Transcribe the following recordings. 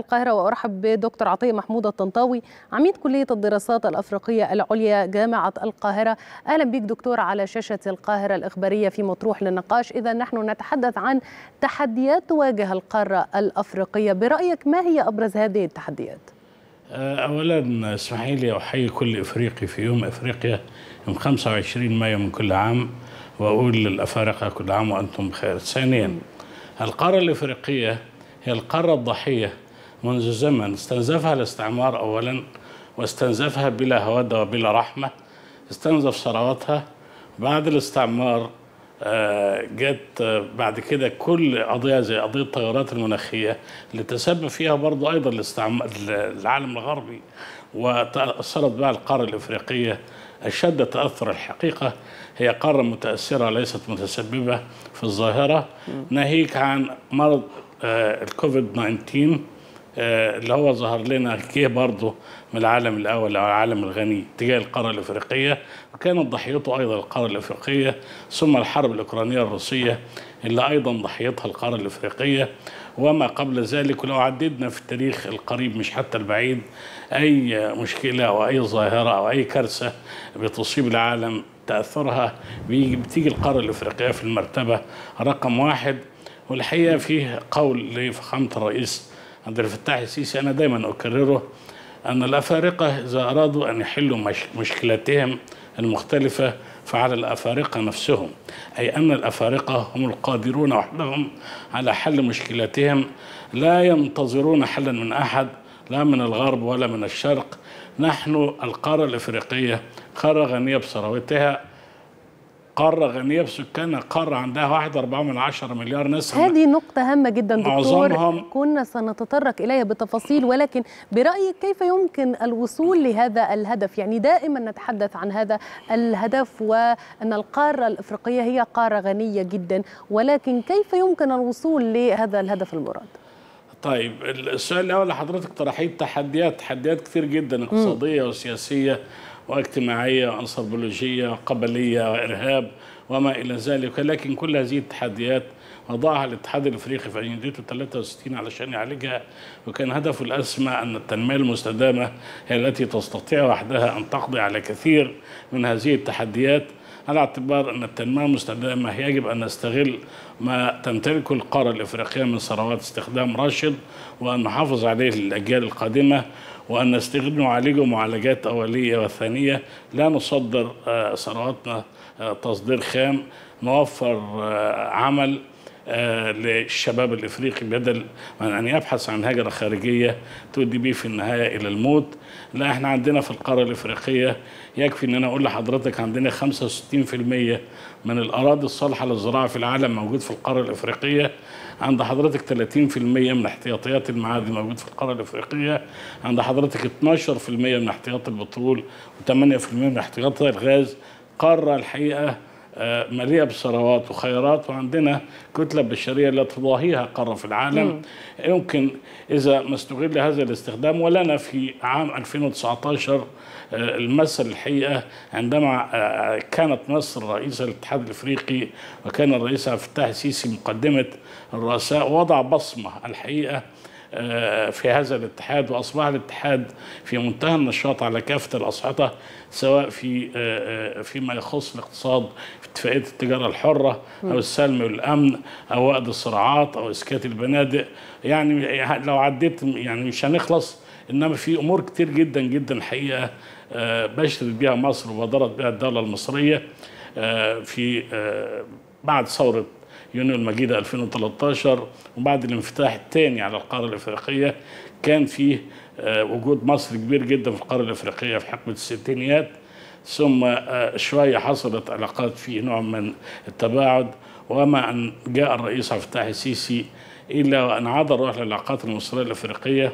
القاهرة وأرحب بدكتور عطيه محمود الطنطاوي عميد كلية الدراسات الأفريقية العليا جامعة القاهرة. أهلا بك دكتور على شاشة القاهرة الإخبارية في مطروح للنقاش. إذا نحن نتحدث عن تحديات تواجه القارة الأفريقية، برأيك ما هي أبرز هذه التحديات؟ أولا اسمحي لي أحيي كل إفريقي في يوم إفريقيا يوم 25 مايو من كل عام، وأقول للأفارقة كل عام وأنتم بخير. ثانيا، القارة الإفريقية هي القارة الضحية منذ زمن، استنزفها الاستعمار أولا، واستنزفها بلا هوادة وبلا رحمة، استنزف ثرواتها. بعد الاستعمار جت بعد كده كل قضية زي قضية التغيرات المناخية اللي تسبب فيها برضو أيضا الاستعمار العالم الغربي، وتأثرت بها القارة الإفريقية أشد تأثر. الحقيقة هي قارة متأثرة ليست متسببة في الظاهرة، ناهيك عن مرض الكوفيد-19 اللي هو ظهر لنا كيه برضه من العالم الأول أو العالم الغني تجاه القارة الأفريقية، وكانت ضحيته أيضا القارة الأفريقية. ثم الحرب الأوكرانية الروسية اللي أيضا ضحيتها القارة الأفريقية، وما قبل ذلك. ولو عددنا في التاريخ القريب مش حتى البعيد أي مشكلة أو أي ظاهرة أو أي كارثة بتصيب العالم تأثرها بتيجي القارة الأفريقية في المرتبة رقم واحد. والحقيقة فيه قول لفخامة الرئيس عبد الفتاح السيسي أنا دايما أكرره، أن الأفارقة إذا أرادوا أن يحلوا مشكلاتهم المختلفة فعلى الأفارقة نفسهم، أي أن الأفارقة هم القادرون وحدهم على حل مشكلاتهم، لا ينتظرون حلا من أحد، لا من الغرب ولا من الشرق. نحن القارة الأفريقية قارة غنية بثروتها، قارة غنية بسكانها، قارة عندها 1.4 مليار ناس. هذه نقطة هامة جدا دكتور، كنا سنتطرق إليها بتفاصيل، ولكن برأيك كيف يمكن الوصول لهذا الهدف؟ يعني دائما نتحدث عن هذا الهدف وأن القارة الأفريقية هي قارة غنية جدا، ولكن كيف يمكن الوصول لهذا الهدف المراد؟ طيب، السؤال الأول لحضرتك طرحيه تحديات كتير جدا، اقتصادية وسياسية واجتماعية وأنثروبولوجية وقبلية وإرهاب وما إلى ذلك. لكن كل هذه التحديات وضعها الاتحاد الافريقي في أجندته 63 علشان يعالجها، وكان هدفه الأسمى أن التنمية المستدامة هي التي تستطيع وحدها أن تقضي على كثير من هذه التحديات، على اعتبار أن التنمية المستدامة يجب أن نستغل ما تمتلكه القارة الإفريقية من ثروات استخدام راشد، وأن نحافظ عليه للأجيال القادمة، وأن نستخدم وعالجه معالجات أولية وثانية، لا نصدر ثرواتنا تصدير خام، نوفر عمل للشباب الإفريقي بدل من أن يبحث عن هجرة خارجية تؤدي به في النهاية إلى الموت. لا، احنا عندنا في القارة الإفريقية يكفي أن أنا أقول لحضرتك عندنا 65% من الأراضي الصالحة للزراعة في العالم موجود في القارة الإفريقية، عند حضرتك 30% من احتياطيات المعادن موجود في القارة الإفريقية، عند حضرتك 12% من احتياط البترول و8% من احتياط الغاز. قارة الحقيقة مليئة بثروات وخيرات، وعندنا كتلة بشرية لا تضاهيها قارة في العالم. يمكن إذا ما استغل هذا الاستخدام. ولنا في عام 2019 المثل الحقيقة، عندما كانت مصر رئيسة الاتحاد الأفريقي وكان الرئيس عبد الفتاح السيسي مقدمة الرؤساء، وضع بصمة الحقيقة في هذا الاتحاد، وأصبح الاتحاد في منتهى النشاط على كافة الأصعدة، سواء فيما يخص الاقتصاد في اتفاقية التجارة الحرة أو السلم والأمن أو وقف الصراعات أو إسكات البنادق. يعني لو عديت يعني مش هنخلص، إنما في أمور كتير جدا جدا حقيقة بشرت بها مصر وبادرت بها الدولة المصرية في بعد ثورة يونيو المجيدة 2013، وبعد الانفتاح الثاني على القارة الإفريقية. كان فيه وجود مصر كبير جدا في القارة الإفريقية في حقبة الستينيات، ثم شوية حصلت علاقات فيه نوع من التباعد، وما أن جاء الرئيس عبد الفتاح السيسي إلا وأن عاد الروح للعلاقات المصرية الإفريقية.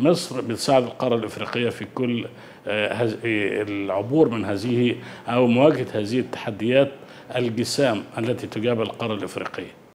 مصر بتساعد القارة الإفريقية في كل العبور من هذه أو مواجهة هذه التحديات الجسام التي تجابها القارة الإفريقية.